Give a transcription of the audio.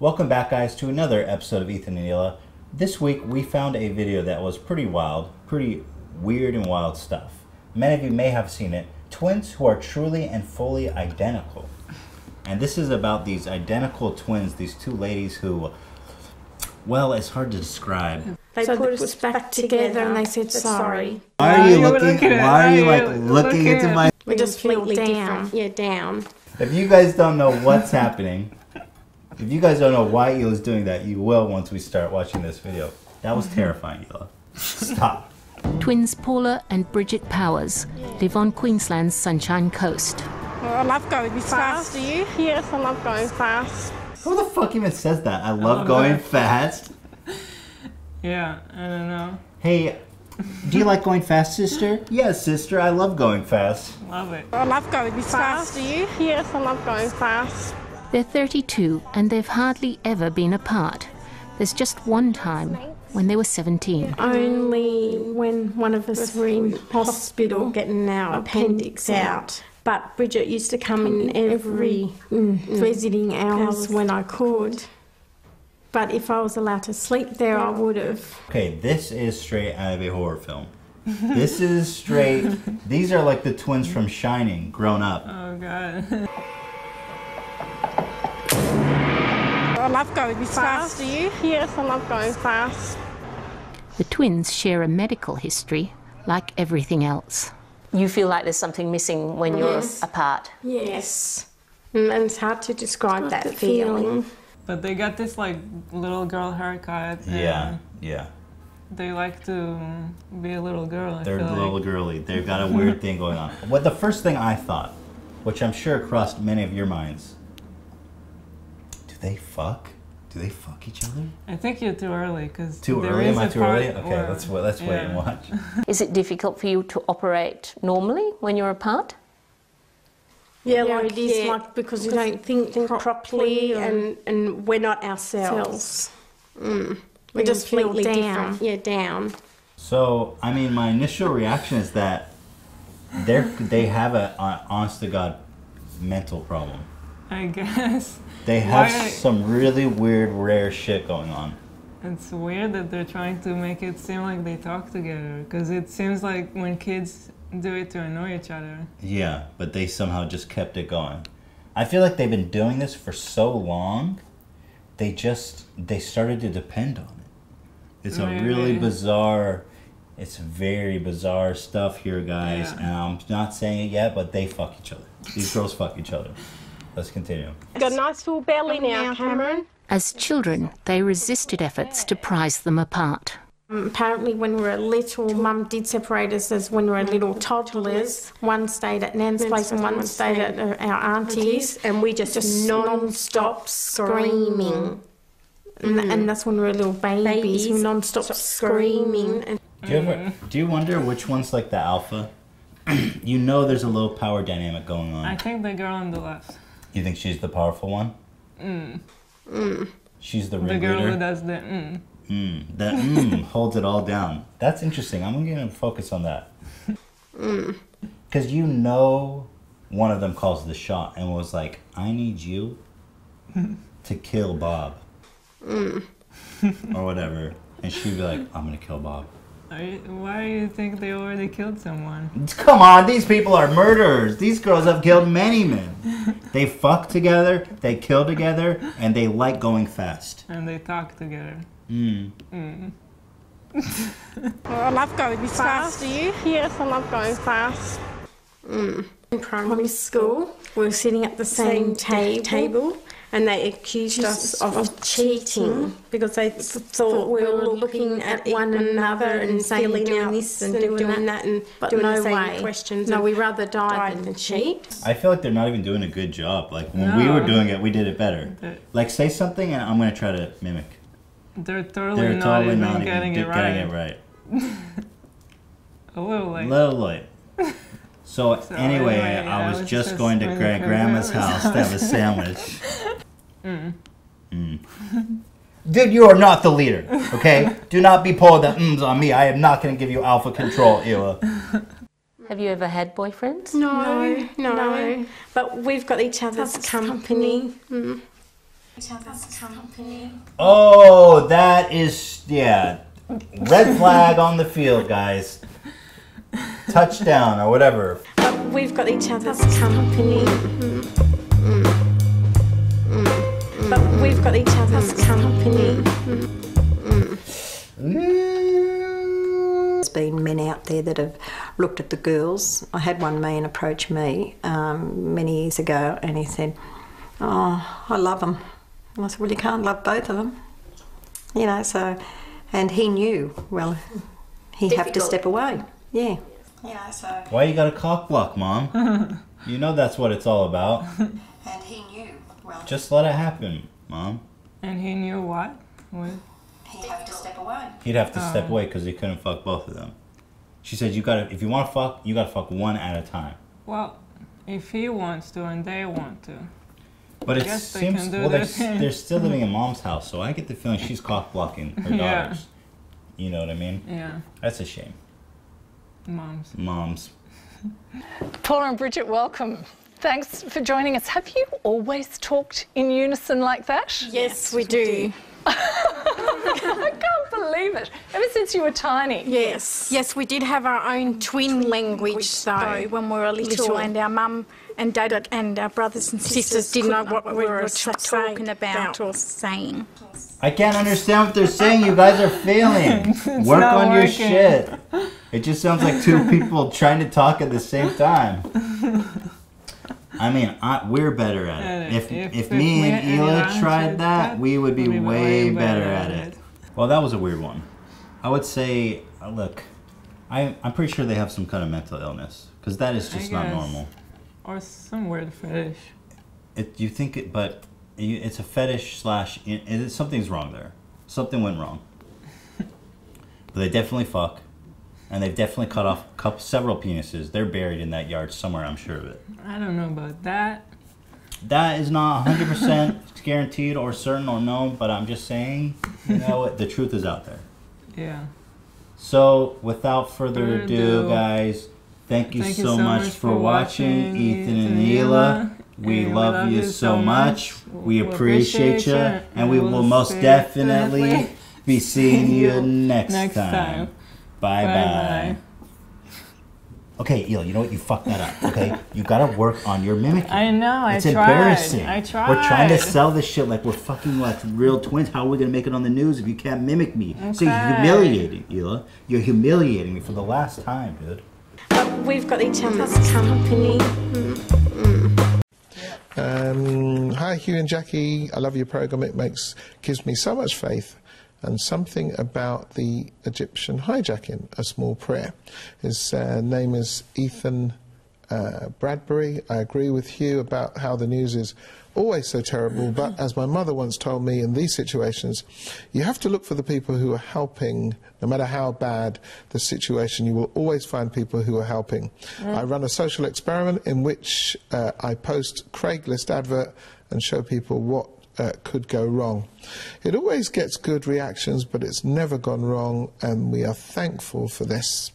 Welcome back, guys, to another episode of Ethan and Hila. This week we found a video that was pretty wild, pretty weird and wild stuff. Many of you may have seen it. Twins who are truly and fully identical. And this is about these identical twins, these two ladies who, well, it's hard to describe. They so put us back together and they said sorry. Why are you looking into my... We're just completely down. Yeah, down. If you guys don't know what's happening, if you guys don't know why Hila's doing that, you will once we start watching this video. That was terrifying, Hila. Stop. Twins Paula and Bridget Powers live on Queensland's Sunshine Coast. Oh, I love going fast. Do you? Yes, I love going fast. Who the fuck even says that? I love going fast. Yeah, I don't know. Hey, do you like going fast, sister? Yes, sister, I love going fast. Love it. I love going fast. Do you? Yes, I love going fast. They're 32 and they've hardly ever been apart. There's just one time when they were 17. Only when one of us were in hospital getting our appendix out. But Bridget used to come in every visiting hours when I could. But if I was allowed to sleep there, I would have. Okay, this is straight out of a horror film. This is straight. These are like the twins from Shining grown up. Oh, God. I love going fast. Do you? Yes, I love going fast. The twins share a medical history like everything else. You feel like there's something missing when you're apart. Yes. And it's hard to describe that feeling. But they got this like little girl haircut. Yeah, yeah. They like to be a little girl. They're a little girly. They've got a weird thing going on. What the first thing I thought, which I'm sure crossed many of your minds, they fuck? Do they fuck each other? I think you're too early because Am I too early? Okay, let's wait and watch. Is it difficult for you to operate normally when you're apart? Yeah, yeah, like it is, like because you don't think properly, and we're not ourselves. We're just completely down. Yeah, down. So I mean, my initial reaction is that they have an honest to God mental problem. I guess. They have some really weird, rare shit going on. It's weird that they're trying to make it seem like they talk together, because it seems like when kids do it to annoy each other. Yeah, but they somehow just kept it going. I feel like they've been doing this for so long, they started to depend on it. It's a really bizarre, it's very bizarre stuff here, guys, and I'm not saying it yet, but they fuck each other. These girls fuck each other. Let's continue. Got a nice full belly now, Cameron. As children, they resisted efforts to prise them apart. Apparently when we were little, Mum did separate us as when we were little toddlers. One stayed at Nan's place and one stayed at our auntie's. And we just non-stop screaming. And that's when we were little babies, non-stop screaming. Do you wonder which one's like the alpha? You know there's a low power dynamic going on. I think the girl on the left. You think she's the powerful one? She's the ringleader. The girl who does the That holds it all down. That's interesting. I'm going to focus on that. Because you know one of them calls the shot and was like, I need you to kill Bob. Or whatever. And she'd be like, I'm going to kill Bob. Why do you think they already killed someone? Come on, these people are murderers. These girls have killed many men. They fuck together, they kill together, and they like going fast. And they talk together. I love going fast. Do you? Yes, I love going fast. In primary school, we were sitting at the same table. And they accused us of cheating because they thought we were looking at one another and saying doing this and doing that and doing the same questions. No, we rather die than cheat. I feel like they're not even doing a good job. Like when we were doing it, we did it better. Like say something and I'm going to try to mimic. They're totally not even getting it right. A little late. So anyway, I was just going to Grandma's house to have a sandwich. Dude, you are not the leader, okay? Do not be pulling the on me. I am not going to give you alpha control, Hila. Have you ever had boyfriends? No. But we've got each other's company. Mm. Each other's company. Oh, that is, yeah. Red flag on the field, guys. Touchdown or whatever. But we've got each other's company. Mm. Mm. Mm. Mm. But we've got each other's company. Mm. Mm. Mm. There's been men out there that have looked at the girls. I had one man approach me many years ago, and he said, "Oh, I love them." And I said, "Well, you can't love both of them." You know, so... And he knew, well, he'd have to step away. Yeah. Yeah, so... Why you got a cock block, Mom? You know that's what it's all about. And he knew, well... Just let it happen, Mom. And he knew what? He'd have to step away. He'd have to step away because he couldn't fuck both of them. She said, "You gotta, if you want to fuck, you got to fuck one at a time." Well, if he wants to and they want to. But it seems, well, they're still living in Mom's house, so I get the feeling she's cock-blocking her daughters. Yeah. You know what I mean? Yeah. That's a shame. Moms. Paula and Bridget, welcome. Thanks for joining us. Have you always talked in unison like that? Yes, we do. I can't believe it. Ever since you were tiny. Yes. Yes, we did have our own twin language, though, when we were little, and our mum and dad and our brothers and sisters didn't know what we were talking about or saying. I can't understand what they're saying. You guys are failing. Work on your shit. It just sounds like two people trying to talk at the same time. I mean, we're better at it. If me and Hila tried that, we would be way better at it. Well, that was a weird one. I would say, look, I'm pretty sure they have some kind of mental illness, because that is just not normal. Or some weird fetish. You think it, but it's a fetish slash, something's wrong there. Something went wrong. But they definitely fuck, and they've definitely cut off several penises. They're buried in that yard somewhere, I'm sure of it. I don't know about that. That is not 100% guaranteed or certain or known, but I'm just saying, you know, the truth is out there. Yeah. So, without further ado, guys, Thank you so much for watching, Ethan and Hila. We love you so much. We appreciate you, and we will most definitely be seeing you next time. Bye-bye. Okay, Hila, you know what? You fucked that up, okay? You gotta work on your mimicry. I know, I tried. It's embarrassing. I tried. We're trying to sell this shit like we're fucking like real twins. How are we gonna make it on the news if you can't mimic me? Okay. So you're humiliating, Hila. You're humiliating me for the last time, dude. But we've got each other's company. Hi, Hugh and Jackie. I love your program. It gives me so much faith. And something about the Egyptian hijacking, A Small Prayer. His name is Ethan Bradbury. I agree with Hugh about how the news is always so terrible, but as my mother once told me, in these situations, you have to look for the people who are helping. No matter how bad the situation, you will always find people who are helping. I run a social experiment in which I post Craigslist advert and show people what could go wrong. It always gets good reactions, but it's never gone wrong, and we are thankful for this.